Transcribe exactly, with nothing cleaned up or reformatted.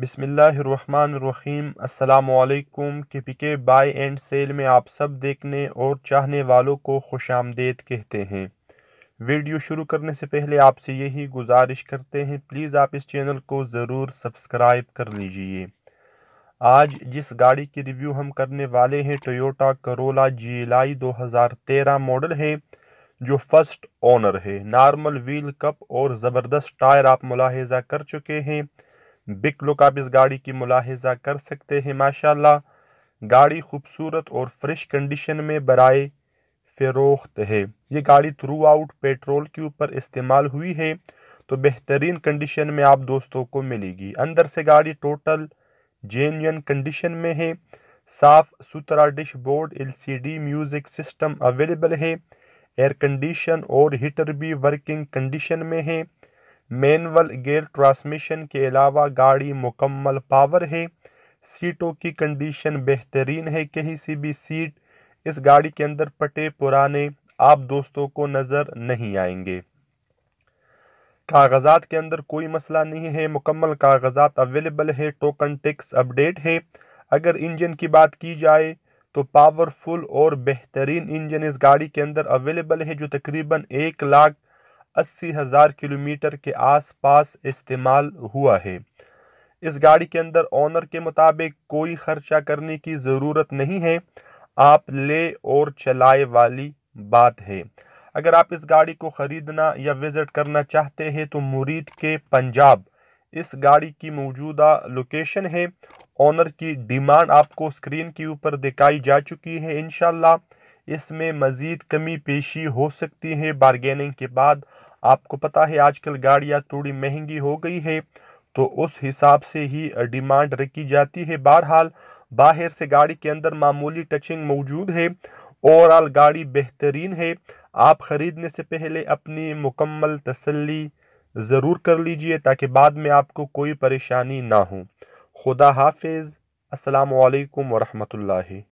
बिस्मिल्लाहिर्रहमानिर्रहीम। अस्सलाम वालेकुम। केपीके बाय एंड सेल में आप सब देखने और चाहने वालों को खुशामदीद कहते हैं। वीडियो शुरू करने से पहले आपसे यही गुजारिश करते हैं, प्लीज़ आप इस चैनल को ज़रूर सब्सक्राइब कर लीजिए। आज जिस गाड़ी की रिव्यू हम करने वाले हैं Toyota Corolla G L I दो हज़ार तेरह मॉडल है, जो फर्स्ट ओनर है। नॉर्मल व्हील कप और ज़बरदस्त टायर आप मुलाहिजा कर चुके हैं। बिग लुक आप इस गाड़ी की मुलाहिजा कर सकते हैं। माशाल्लाह गाड़ी खूबसूरत और फ्रेश कंडीशन में बराए फ़रोख्त है। ये गाड़ी थ्रू आउट पेट्रोल के ऊपर इस्तेमाल हुई है, तो बेहतरीन कंडीशन में आप दोस्तों को मिलेगी। अंदर से गाड़ी टोटल जेन्युइन कंडीशन में है। साफ़ सुथरा dashboard, L C D music system available है। एयर कंडीशन और हीटर भी वर्किंग कंडीशन में है। मैनुअल गेयर ट्रांसमिशन के अलावा गाड़ी मुकम्मल पावर है। सीटों की कंडीशन बेहतरीन है। कहीं सी भी सीट इस गाड़ी के अंदर पटे पुराने आप दोस्तों को नज़र नहीं आएंगे। कागजात के अंदर कोई मसला नहीं है, मुकम्मल कागजात अवेलेबल है। टोकन टैक्स अपडेट है। अगर इंजन की बात की जाए तो पावरफुल और बेहतरीन इंजन इस गाड़ी के अंदर अवेलेबल है, जो तकरीबन एक लाख अस्सी हज़ार किलोमीटर के आसपास इस्तेमाल हुआ है। इस गाड़ी के अंदर ऑनर के मुताबिक कोई ख़र्चा करने की ज़रूरत नहीं है, आप ले और चलाए वाली बात है। अगर आप इस गाड़ी को ख़रीदना या विज़िट करना चाहते हैं तो मुरीद के पंजाब इस गाड़ी की मौजूदा लोकेशन है। ऑनर की डिमांड आपको स्क्रीन के ऊपर दिखाई जा चुकी है। इंशाल्लाह इसमें मज़ीद कमी पेशी हो सकती है बारगेनिंग के बाद। आपको पता है आजकल गाड़ियाँ थोड़ी महंगी हो गई है, तो उस हिसाब से ही डिमांड रखी जाती है। बहरहाल बाहर से गाड़ी के अंदर मामूली टचिंग मौजूद है। ओवरऑल गाड़ी बेहतरीन है। आप ख़रीदने से पहले अपनी मुकम्मल तसल्ली ज़रूर कर लीजिए, ताकि बाद में आपको कोई परेशानी ना हो। खुदा हाफिज़। अस्सलाम वालेकुम वरहमतुल्लाह।